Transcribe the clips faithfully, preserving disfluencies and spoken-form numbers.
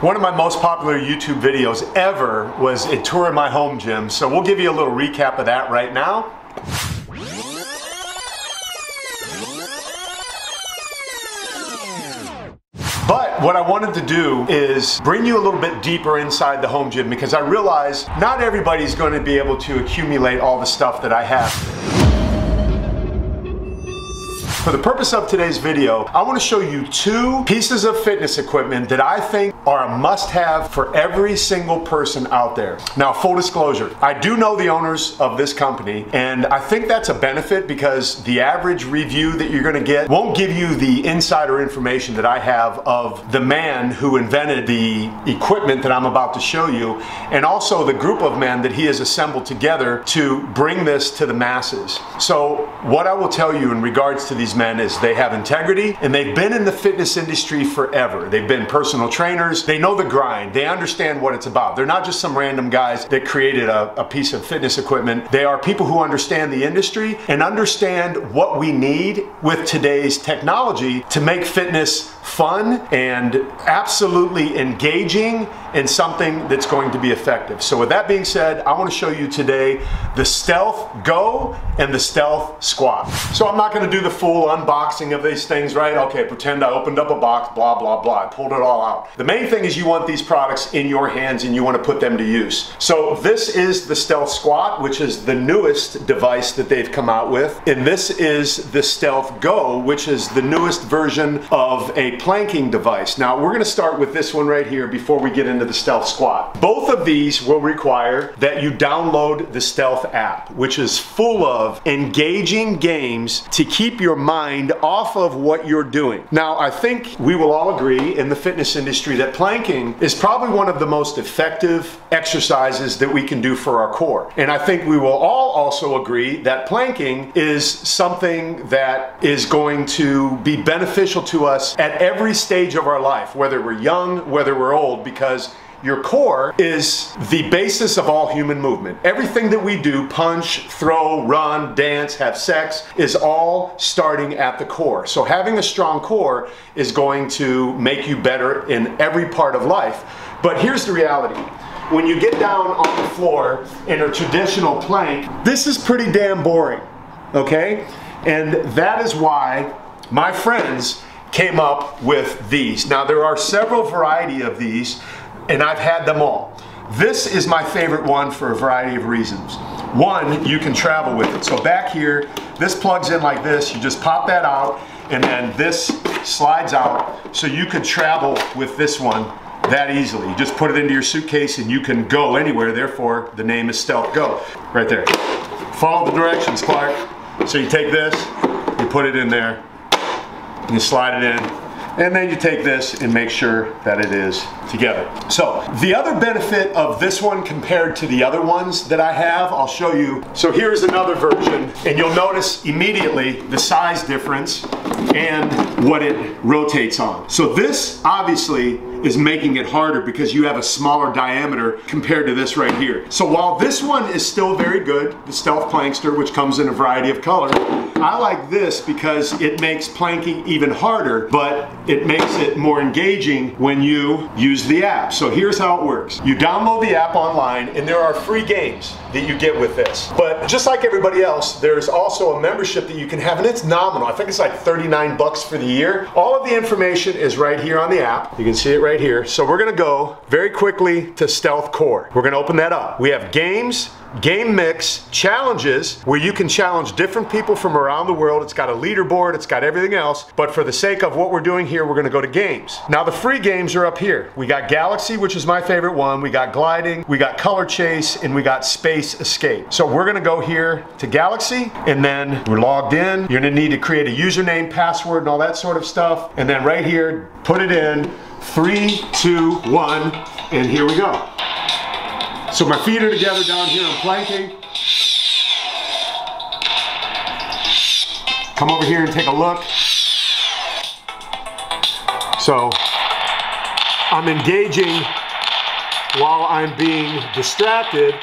One of my most popular YouTube videos ever was a tour of my home gym, so we'll give you a little recap of that right now. But what I wanted to do is bring you a little bit deeper inside the home gym, because I realize not everybody's going to be able to accumulate all the stuff that I have. For the purpose of today's video, I want to show you two pieces of fitness equipment that I think are a must-have for every single person out there. Now, full disclosure, I do know the owners of this company, and I think that's a benefit because the average review that you're going to get won't give you the insider information that I have of the man who invented the equipment that I'm about to show you, and also the group of men that he has assembled together to bring this to the masses. So what I will tell you in regards to these men is they have integrity, and they've been in the fitness industry forever. They've been personal trainers. They know the grind. They understand what it's about. They're not just some random guys that created a, a piece of fitness equipment. They are people who understand the industry and understand what we need with today's technology to make fitness fun and absolutely engaging and something that's going to be effective. So with that being said, I want to show you today the Stealth Go and the Stealth Squat. So I'm not going to do the full unboxing of these things, right? Okay, pretend I opened up a box, blah, blah, blah, I pulled it all out. The main thing is you want these products in your hands and you want to put them to use. So this is the Stealth Squat, which is the newest device that they've come out with. And this is the Stealth Go, which is the newest version of a planking device. Now, we're going to start with this one right here before we get into the Stealth Squat. Both of these will require that you download the Stealth app, which is full of engaging games to keep your mind off of what you're doing. Now, I think we will all agree in the fitness industry that planking is probably one of the most effective exercises that we can do for our core. And I think we will all also agree that planking is something that is going to be beneficial to us at every stage of our life, whether we're young, whether we're old, because your core is the basis of all human movement. Everything that we do, punch, throw, run, dance, have sex, is all starting at the core. So having a strong core is going to make you better in every part of life. But here's the reality. When you get down on the floor in a traditional plank, this is pretty damn boring, okay? And that is why my friends came up with these. Now, there are several varieties of these, and I've had them all. This is my favorite one for a variety of reasons. One, you can travel with it. So back here, this plugs in like this, you just pop that out, and then this slides out. So you could travel with this one that easily. You just put it into your suitcase and you can go anywhere, therefore the name is Stealth Go. Right there. Follow the directions, Clark. So you take this, you put it in there, you slide it in, and then you take this and make sure that it is together. So the other benefit of this one compared to the other ones that I have, I'll show you. So here's another version, and you'll notice immediately the size difference and what it rotates on. So this obviously is making it harder because you have a smaller diameter compared to this right here. So while this one is still very good, the Stealth Plankster, which comes in a variety of color, I like this because it makes planking even harder, but it makes it more engaging when you use the app. So here's how it works. You download the app online, and there are free games that you get with this. But just like everybody else, there's also a membership that you can have, and it's nominal. I think it's like thirty-nine bucks for the year. All of the information is right here on the app. You can see it right here. So we're gonna go very quickly to Stealth Core. We're gonna open that up. We have games, game mix, challenges, where you can challenge different people from around the world. It's got a leaderboard, it's got everything else, but for the sake of what we're doing here, we're gonna go to games. Now the free games are up here. We got Galaxy, which is my favorite one, we got Gliding, we got Color Chase, and we got Space Escape. So we're gonna go here to Galaxy, and then we're logged in. You're gonna need to create a username, password, and all that sort of stuff, and then right here, put it in, three, two, one, and here we go. So my feet are together down here, I'm planking. Come over here and take a look. So I'm engaging while I'm being distracted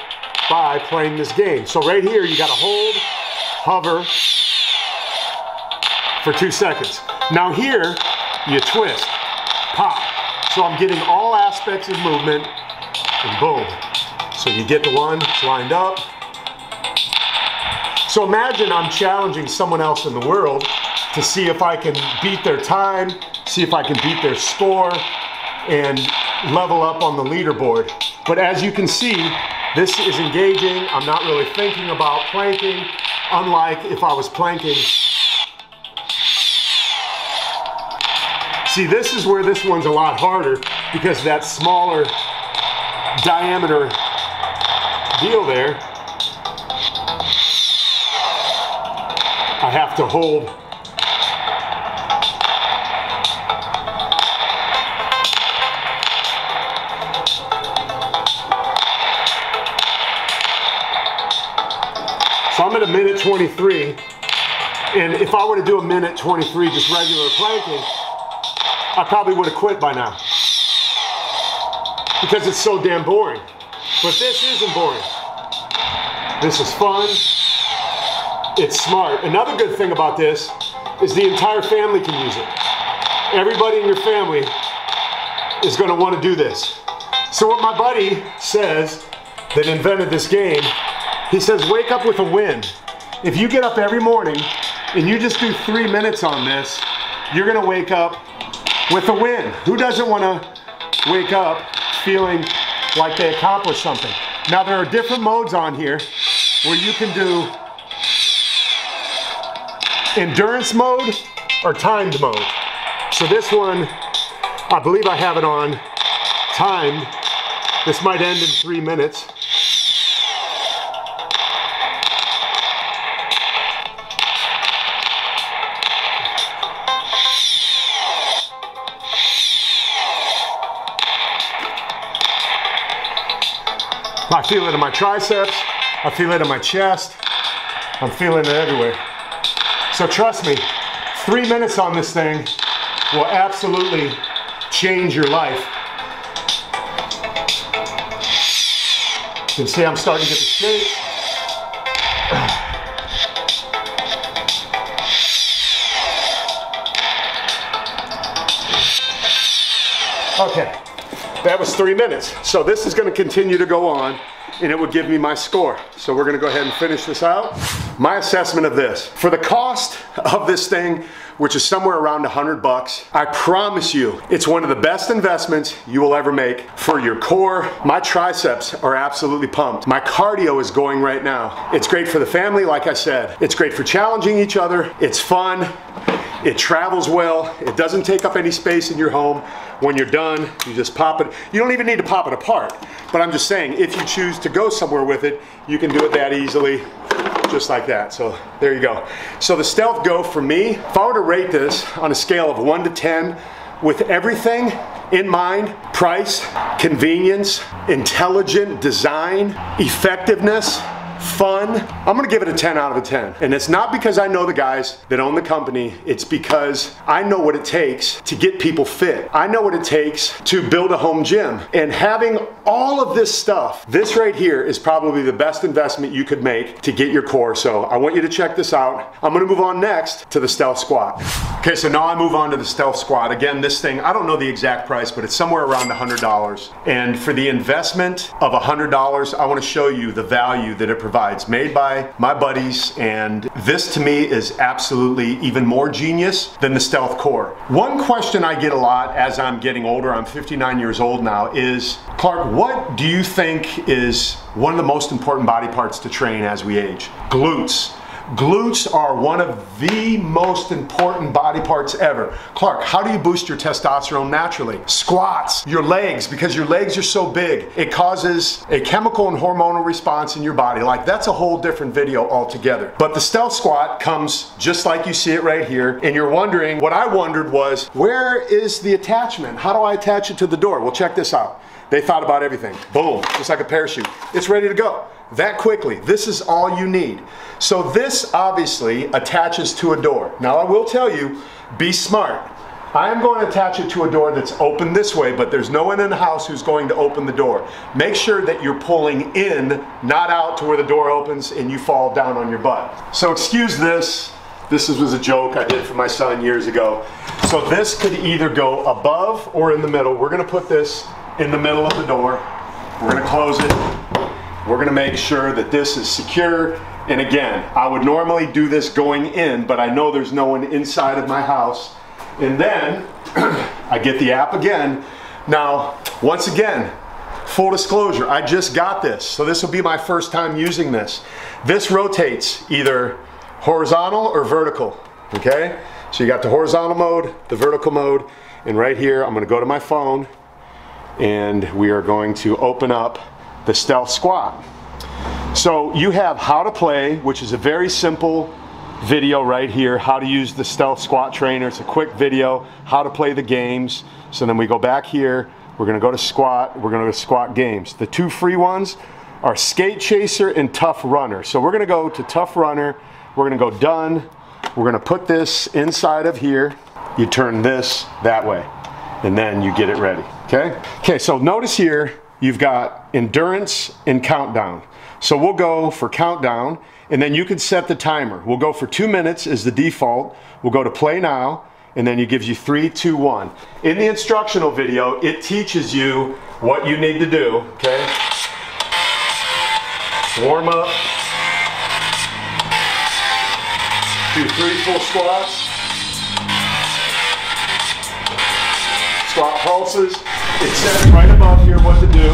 by playing this game. So right here, you gotta hold, hover for two seconds. Now here, you twist, pop. So I'm getting all aspects of movement, and boom. So you get the one, it's lined up. So imagine I'm challenging someone else in the world to see if I can beat their time, see if I can beat their score, and level up on the leaderboard. But as you can see, this is engaging. I'm not really thinking about planking, unlike if I was planking. See, this is where this one's a lot harder because that smaller diameter deal there. I have to hold. So I'm at a minute twenty-three, and if I were to do a minute twenty-three just regular planking, I probably would have quit by now because it's so damn boring. But this isn't boring. This is fun. It's smart. Another good thing about this is the entire family can use it. Everybody in your family is going to want to do this. So what my buddy says that invented this game, he says, wake up with a win. If you get up every morning and you just do three minutes on this, you're going to wake up with a win. Who doesn't want to wake up feeling like they accomplished something? Now there are different modes on here where you can do endurance mode or timed mode. So this one, I believe I have it on timed. This might end in three minutes. I feel it in my triceps, I feel it in my chest, I'm feeling it everywhere. So trust me, three minutes on this thing will absolutely change your life. You can see I'm starting to get the shape. Okay. That was three minutes. So this is gonna continue to go on and it will give me my score. So we're gonna go ahead and finish this out. My assessment of this. For the cost of this thing, which is somewhere around a hundred bucks, I promise you, it's one of the best investments you will ever make for your core. My triceps are absolutely pumped. My cardio is going right now. It's great for the family, like I said. It's great for challenging each other. It's fun. It travels well. It doesn't take up any space in your home. When you're done, you just pop it. You don't even need to pop it apart. But I'm just saying, if you choose to go somewhere with it, you can do it that easily, just like that. So there you go. So the Stealth Go for me, if I were to rate this on a scale of one to ten, with everything in mind, price, convenience, intelligent design, effectiveness, fun, I'm gonna give it a ten out of a ten. And it's not because I know the guys that own the company, it's because I know what it takes to get people fit. I know what it takes to build a home gym. And having all of this stuff, this right here is probably the best investment you could make to get your core. So I want you to check this out. I'm gonna move on next to the Stealth Squat. Okay, so now I move on to the Stealth Squat. Again, this thing, I don't know the exact price, but it's somewhere around one hundred dollars. And for the investment of one hundred dollars, I wanna show you the value that it provides. Made by my buddies, and this to me is absolutely even more genius than the Stealth Core. One question I get a lot as I'm getting older, I'm fifty-nine years old now, is, Clark, what do you think is one of the most important body parts to train as we age? Glutes. Glutes are one of the most important body parts ever. Clark, how do you boost your testosterone naturally? Squats, your legs, because your legs are so big, it causes a chemical and hormonal response in your body. Like, that's a whole different video altogether. But the Stealth Squat comes just like you see it right here, and you're wondering, what I wondered was, where is the attachment? How do I attach it to the door? Well, check this out. They thought about everything. Boom, just like a parachute. It's ready to go. That quickly. This is all you need. So this obviously attaches to a door. Now I will tell you, be smart. I am going to attach it to a door that's open this way, but there's no one in the house who's going to open the door. Make sure that you're pulling in, not out to where the door opens and you fall down on your butt. So excuse this. This was a joke I did for my son years ago. So this could either go above or in the middle. We're gonna put this in the middle of the door. We're gonna close it. We're gonna make sure that this is secure. And again, I would normally do this going in, but I know there's no one inside of my house. And then I get the app again. Now, once again, full disclosure, I just got this. So this will be my first time using this. This rotates either horizontal or vertical, okay? So you got the horizontal mode, the vertical mode, and right here, I'm gonna go to my phone and we are going to open up the Stealth Squat. So you have how to play, which is a very simple video right here, how to use the Stealth Squat trainer. It's a quick video, how to play the games. So then we go back here, we're gonna go to squat, we're gonna go to squat games. The two free ones are Skate Chaser and Tough Runner. So we're gonna go to Tough Runner, we're gonna go done, we're gonna put this inside of here, you turn this that way, and then you get it ready, okay? Okay, so notice here, you've got endurance and countdown. So we'll go for countdown, and then you can set the timer. We'll go for two minutes as the default, we'll go to play now, and then it gives you three, two, one. In the instructional video, it teaches you what you need to do, okay? Warm up. Do three full squats. Squat pulses. It says right above here what to do.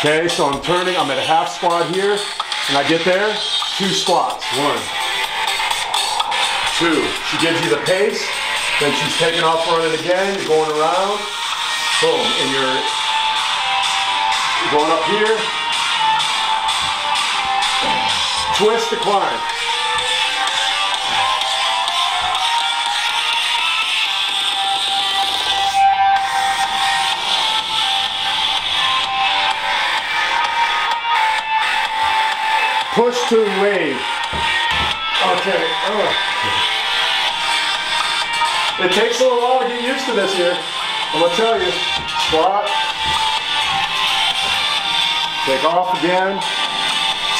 Okay, so I'm turning, I'm at a half squat here, and I get there. Two squats, one, two. She gives you the pace, then she's taking off running again, you're going around, boom, and you're going up here, twist to climb. Push to wave. Okay. Oh. It takes a little while to get used to this here. I'm gonna tell you. Squat. Take off again.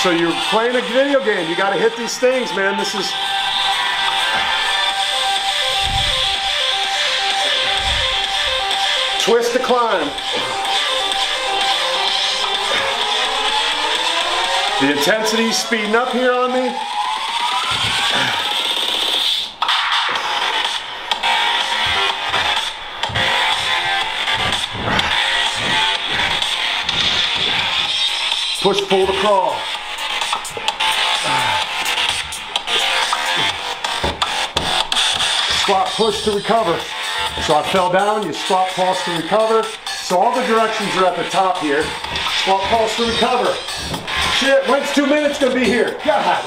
So you're playing a video game. You gotta hit these things, man. This is. Twist to climb. The intensity's speeding up here on me. Push, pull, to crawl. Squat, push to recover. So I fell down, you squat, pulse to recover. So all the directions are at the top here. Squat, pulse to recover. Shit, when's two minutes gonna be here? God.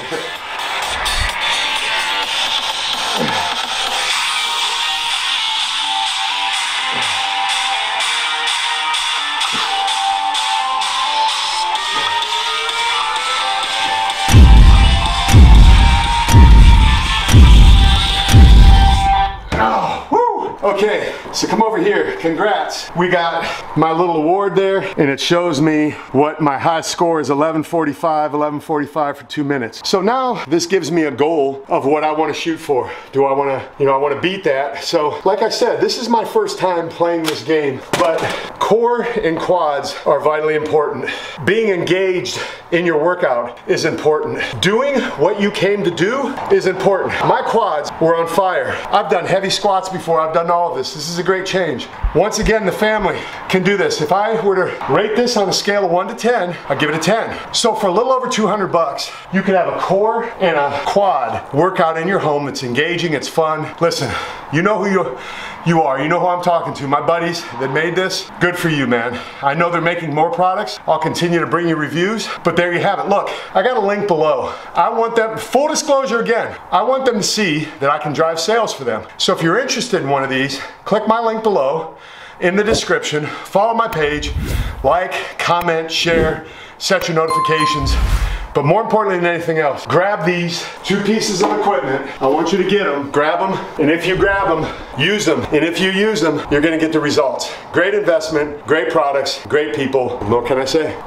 Okay, so come over here, congrats. We got my little award there, and it shows me what my high score is, eleven forty-five, eleven forty-five for two minutes. So now this gives me a goal of what I wanna shoot for. Do I wanna, you know, I wanna beat that. So like I said, this is my first time playing this game, but core and quads are vitally important. Being engaged in your workout is important. Doing what you came to do is important. My quads were on fire. I've done heavy squats before, I've done all of this. This is a great change. Once again, the family can do this. If I were to rate this on a scale of one to ten, I'd give it a ten. So for a little over two hundred bucks, you could have a core and a quad workout in your home. It's engaging, it's fun. Listen, you know who you, you are. You know who I'm talking to. My buddies that made this, good for you, man. I know they're making more products. I'll continue to bring you reviews, but there you have it. Look, I got a link below. I want them, full disclosure again, I want them to see that I can drive sales for them. So if you're interested in one of these, click my link below in the description, follow my page, like, comment, share, set your notifications. But more importantly than anything else, grab these two pieces of equipment. I want you to get them, grab them, and if you grab them, use them. And if you use them, you're gonna get the results. Great investment, great products, great people. What can I say?